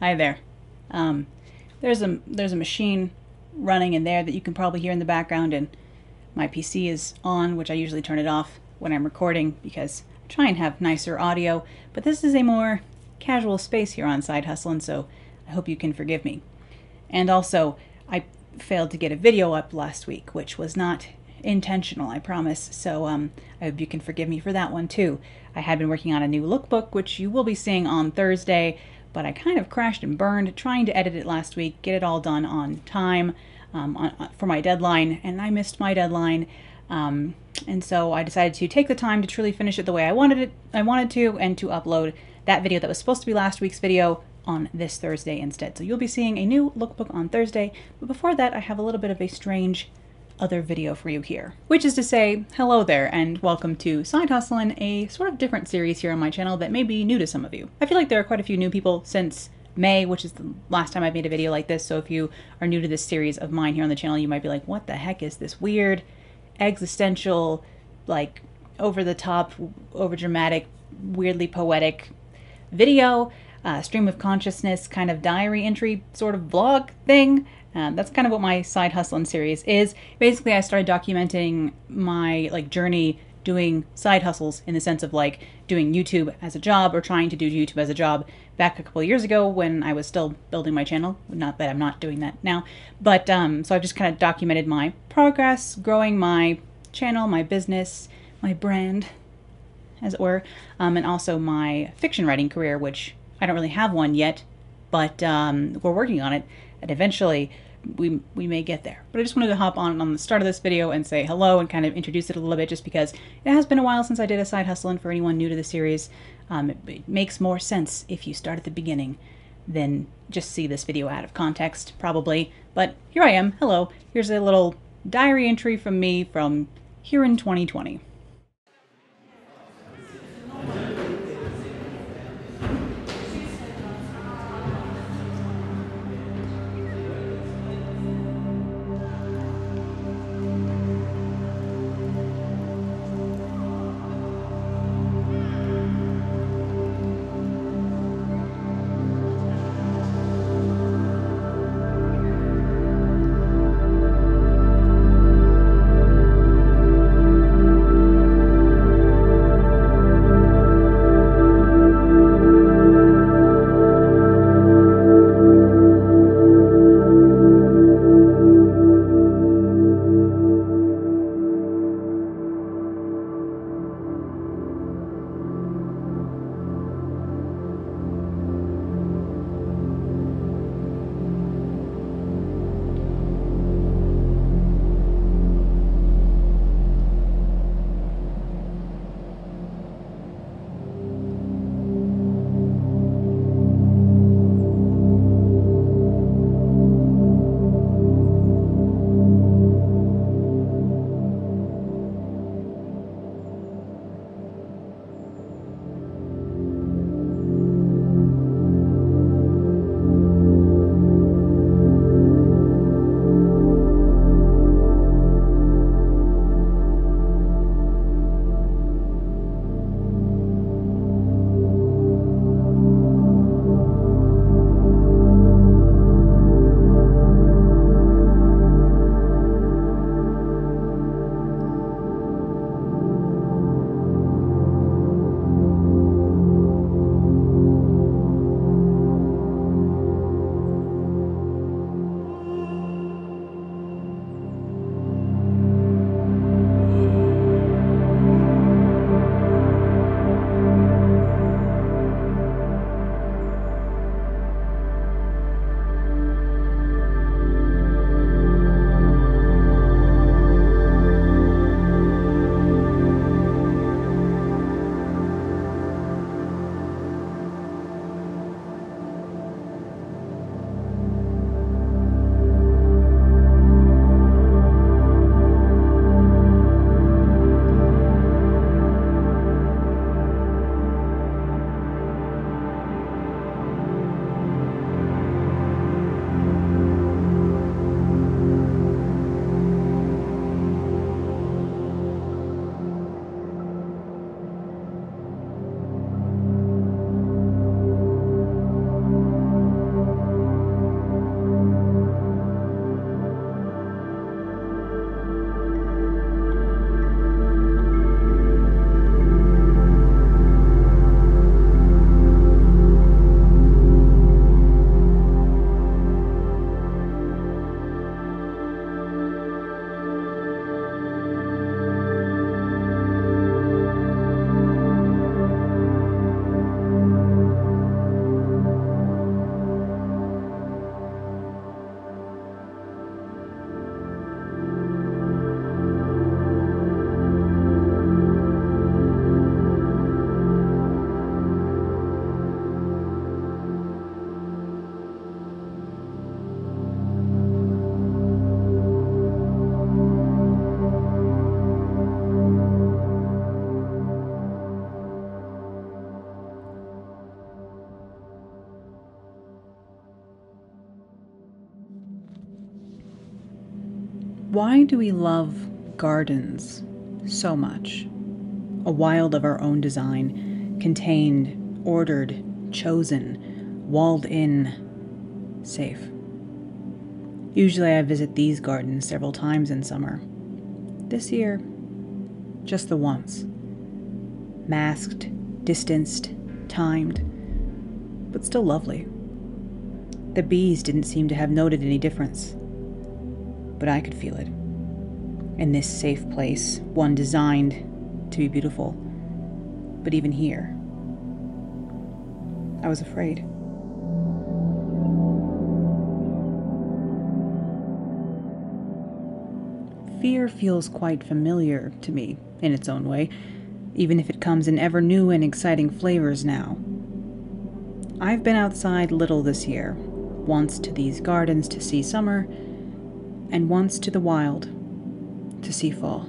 Hi there. There's a machine running in there that you can probably hear in the background, and my PC is on, which I usually turn it off when I'm recording because I try and have nicer audio, but this is a more casual space here on Side Husselen, so I hope you can forgive me. And also, I failed to get a video up last week, which was not intentional, I promise, so I hope you can forgive me for that one too. I had been working on a new lookbook, which you will be seeing on Thursday, but I kind of crashed and burned trying to edit it last week, get it all done on time for my deadline, and I missed my deadline. And so I decided to take the time to truly finish it the way I wanted to, and to upload that video that was supposed to be last week's video on this Thursday instead. So you'll be seeing a new lookbook on Thursday, but before that I have a little bit of a strange other video for you here, which is to say hello there and welcome to Side Husselen, a sort of different series here on my channel that may be new to some of you. I feel like there are quite a few new people since May, which is the last time I've made a video like this, so if you are new to this series of mine here on the channel, you might be like, what the heck is this weird, existential, like over-the-top, over-dramatic, weirdly poetic video, stream of consciousness kind of diary entry sort of vlog thing? That's kind of what my Side Husselen series is. Basically, I started documenting my journey doing side hustles in the sense of doing YouTube as a job or trying to do YouTube as a job back a couple of years ago when I was still building my channel. Not that I'm not doing that now, but so I've just kind of documented my progress, growing my channel, my business, my brand, as it were, and also my fiction writing career, which I don't really have one yet, but we're working on it, and eventually we may get there. But I just wanted to hop on the start of this video and say hello and kind of introduce it a little bit, just because it has been a while since I did a Side Husselen, and for anyone new to the series, it makes more sense if you start at the beginning than just see this video out of context, probably. But here I am. Hello. Here's a little diary entry from me from here in 2020. Why do we love gardens so much? A wild of our own design, contained, ordered, chosen, walled in, safe. Usually I visit these gardens several times in summer. This year, just the once. Masked, distanced, timed, but still lovely. The bees didn't seem to have noted any difference, but I could feel it. In this safe place, one designed to be beautiful, but even here, I was afraid. Fear feels quite familiar to me in its own way, even if it comes in ever new and exciting flavors now. I've been outside little this year, once to these gardens to see summer, and once to the wild to see fall.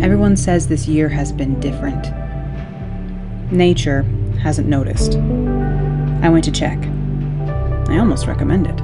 Everyone says this year has been different. Nature hasn't noticed. I went to check. I almost recommend it.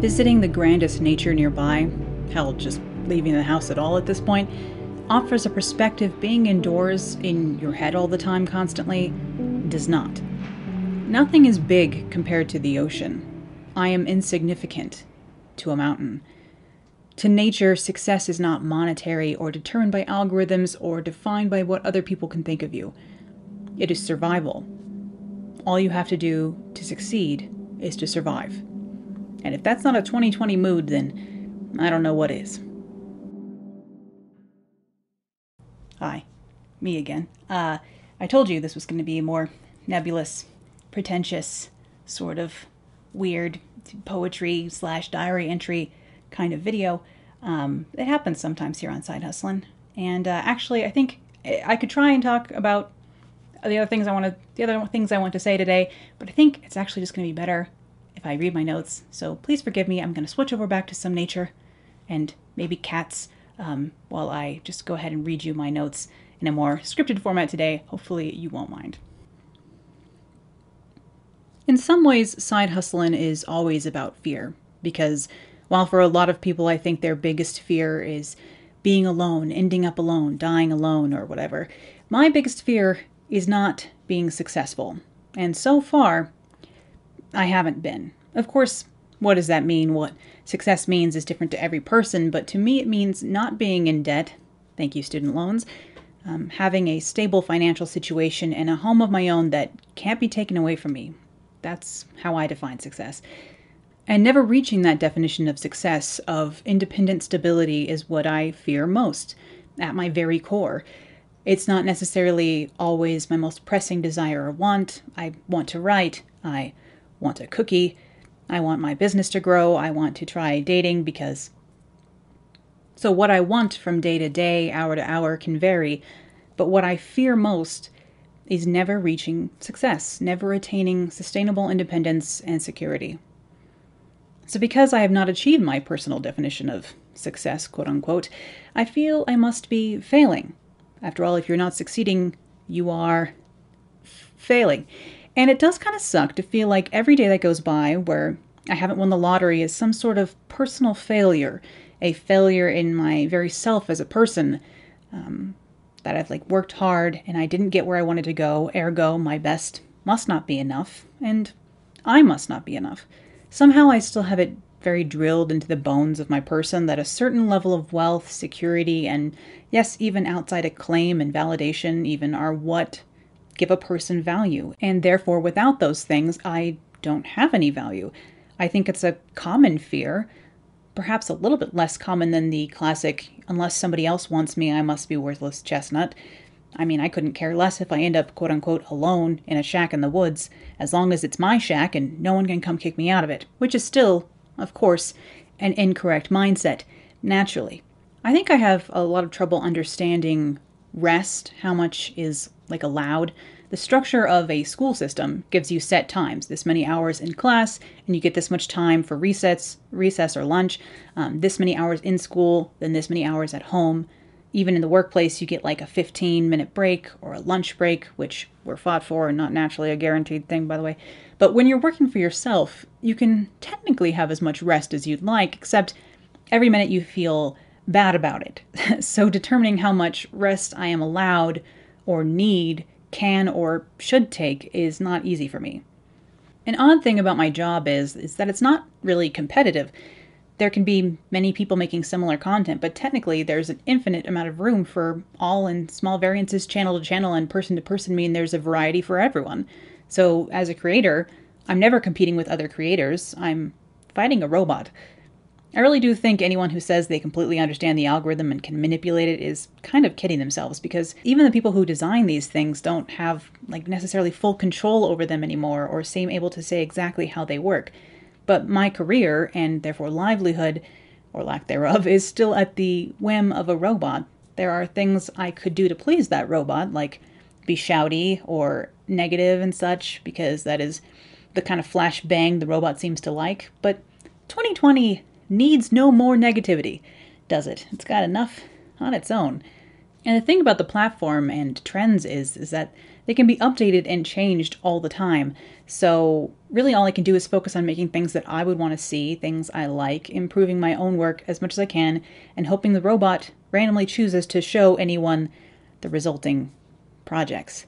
Visiting the grandest nature nearby, hell, just leaving the house at all at this point, offers a perspective being indoors in your head all the time constantly does not. Nothing is big compared to the ocean. I am insignificant to a mountain. To nature, success is not monetary or determined by algorithms or defined by what other people can think of you. It is survival. All you have to do to succeed is to survive. And if that's not a 2020 mood, then I don't know what is. Hi, me again. I told you this was going to be a more nebulous, pretentious, sort of weird poetry/diary entry kind of video. It happens sometimes here on Side Husselen. And actually, I think I could try and talk about the other things I want to say today, but I think it's actually just going to be better if I read my notes. So please forgive me. I'm going to switch over back to some nature and maybe cats while I just go ahead and read you my notes in a more scripted format today. Hopefully you won't mind. In some ways, Side Husselen is always about fear, because while for a lot of people I think their biggest fear is being alone, ending up alone, dying alone, or whatever, my biggest fear is not being successful. And so far, I haven't been. Of course, what does that mean? What success means is different to every person, but to me it means not being in debt, thank you student loans, having a stable financial situation and a home of my own that can't be taken away from me. That's how I define success. And never reaching that definition of success, of independent stability, is what I fear most, at my very core. It's not necessarily always my most pressing desire or want. I want to write. I want a cookie. I want my business to grow. I want to try dating because... So what I want from day to day, hour to hour, can vary. But what I fear most is never reaching success, never attaining sustainable independence and security. So because I have not achieved my personal definition of success, quote-unquote, I feel I must be failing. After all, if you're not succeeding, you are failing. And it does kind of suck to feel like every day that goes by where I haven't won the lottery is some sort of personal failure, a failure in my very self as a person, that I've worked hard and I didn't get where I wanted to go, ergo my best must not be enough, and I must not be enough. Somehow I still have it very drilled into the bones of my person that a certain level of wealth, security, and yes, even outside acclaim and validation even are what give a person value. And therefore, without those things, I don't have any value. I think it's a common fear, perhaps a little bit less common than the classic, unless somebody else wants me, I must be worthless chestnut. I mean, I couldn't care less if I end up, quote-unquote, alone in a shack in the woods, as long as it's my shack and no one can come kick me out of it, which is still, of course, an incorrect mindset, naturally. I think I have a lot of trouble understanding rest, how much is allowed. The structure of a school system gives you set times, this many hours in class, and you get this much time for recess or lunch, this many hours in school, then this many hours at home. Even in the workplace, you get a 15-minute break or a lunch break, which were fought for and not naturally a guaranteed thing, by the way. But when you're working for yourself, you can technically have as much rest as you'd like, except every minute you feel bad about it. So determining how much rest I am allowed or need, can or should take, is not easy for me. An odd thing about my job is that it's not really competitive. There can be many people making similar content, but technically there's an infinite amount of room for all and small variances, channel to channel and person to person, mean there's a variety for everyone. So as a creator, I'm never competing with other creators. I'm fighting a robot. I really do think anyone who says they completely understand the algorithm and can manipulate it is kind of kidding themselves, because even the people who design these things don't have necessarily full control over them anymore or seem able to say exactly how they work. But my career, and therefore livelihood, or lack thereof, is still at the whim of a robot. There are things I could do to please that robot, like be shouty or negative and such, because that is the kind of flashbang the robot seems to like. But 2020 needs no more negativity, does it? It's got enough on its own. And the thing about the platform and trends is that they can be updated and changed all the time. So really all I can do is focus on making things that I would want to see, things I like, improving my own work as much as I can, and hoping the robot randomly chooses to show anyone the resulting projects.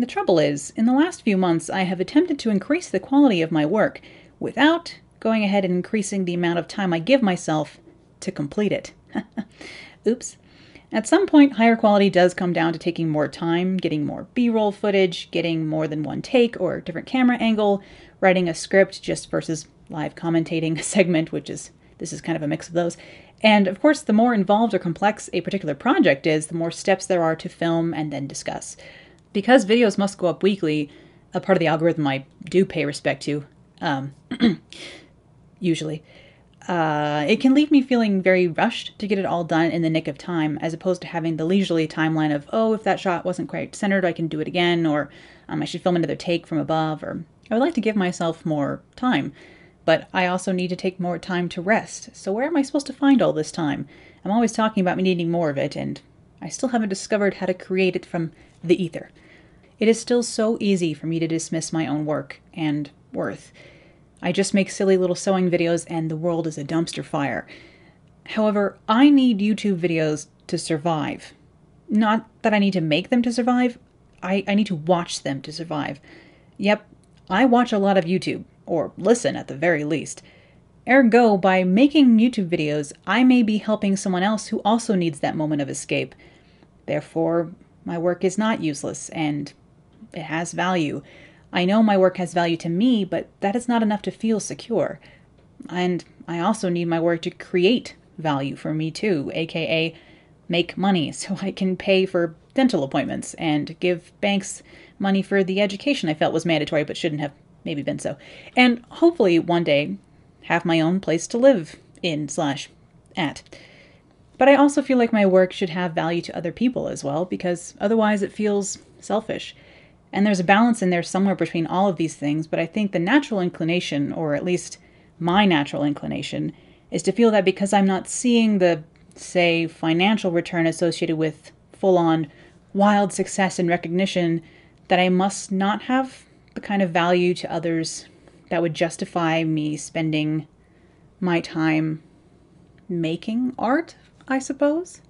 The trouble is, in the last few months, I have attempted to increase the quality of my work without going ahead and increasing the amount of time I give myself to complete it. Oops. At some point, higher quality does come down to taking more time, getting more B-roll footage, getting more than one take or a different camera angle, writing a script just versus live commentating a segment, which is This is kind of a mix of those. And of course, the more involved or complex a particular project is, the more steps there are to film and then discuss. Because videos must go up weekly, a part of the algorithm I do pay respect to, usually, it can leave me feeling very rushed to get it all done in the nick of time, as opposed to having the leisurely timeline of, oh, if that shot wasn't quite centered, I can do it again, or I should film another take from above, or I would like to give myself more time, but I also need to take more time to rest. So where am I supposed to find all this time? I'm always talking about me needing more of it, and I still haven't discovered how to create it from the ether. It is still so easy for me to dismiss my own work and worth. I just make silly little sewing videos and the world is a dumpster fire. However, I need YouTube videos to survive. Not that I need to make them to survive, I need to watch them to survive. Yep, I watch a lot of YouTube, or listen at the very least. Ergo, by making YouTube videos, I may be helping someone else who also needs that moment of escape. Therefore, my work is not useless, and it has value. I know my work has value to me, but that is not enough to feel secure. And I also need my work to create value for me too, aka make money so I can pay for dental appointments and give banks money for the education I felt was mandatory but shouldn't have maybe been so. And hopefully one day have my own place to live in slash at. But I also feel like my work should have value to other people as well, because otherwise it feels selfish. And there's a balance in there somewhere between all of these things, but I think the natural inclination, or at least my natural inclination, is to feel that because I'm not seeing the, say, financial return associated with full-on wild success and recognition, that I must not have the kind of value to others that would justify me spending my time making art, I suppose.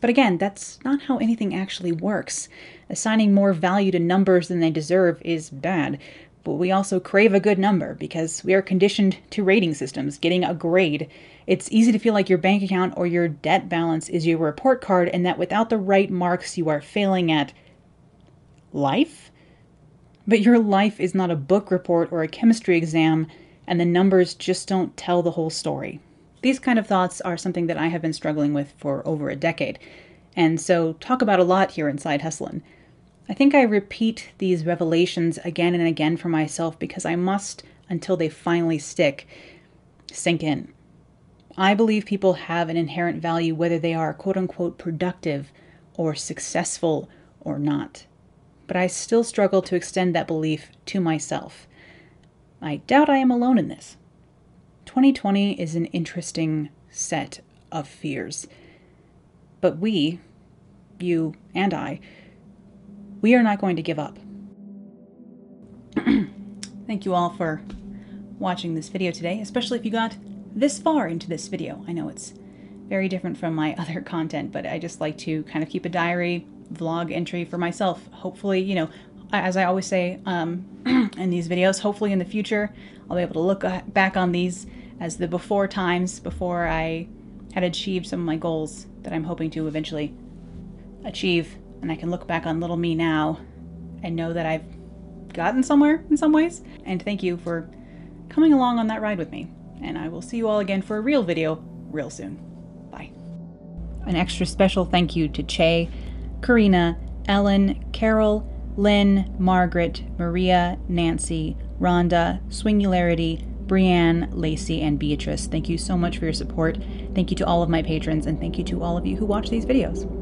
But again, that's not how anything actually works. Assigning more value to numbers than they deserve is bad, but we also crave a good number because we are conditioned to rating systems, getting a grade. It's easy to feel like your bank account or your debt balance is your report card, and that without the right marks, you are failing at life. But your life is not a book report or a chemistry exam, and the numbers just don't tell the whole story. These kind of thoughts are something that I have been struggling with for over a decade, and so talk about a lot here in Side Husselen. I think I repeat these revelations again and again for myself because I must, until they finally stick, sink in. I believe people have an inherent value whether they are quote-unquote productive or successful or not, but I still struggle to extend that belief to myself. I doubt I am alone in this. 2020 is an interesting set of fears. But we, you and I, we are not going to give up. Thank you all for watching this video today, especially if you got this far into this video. I know it's very different from my other content, but I just like to kind of keep a diary vlog entry for myself. Hopefully, you know, as I always say in these videos, hopefully in the future, I'll be able to look back on these as the before times, before I had achieved some of my goals that I'm hoping to eventually achieve. And I can look back on little me now and know that I've gotten somewhere in some ways. And thank you for coming along on that ride with me. And I will see you all again for a real video real soon. Bye. An extra special thank you to Che, Karina, Ellen, Carol, Lynn, Margaret, Maria, Nancy, Rhonda, Swingularity, Brianne, Lacey, and Beatrice. Thank you so much for your support. Thank you to all of my patrons, and thank you to all of you who watch these videos.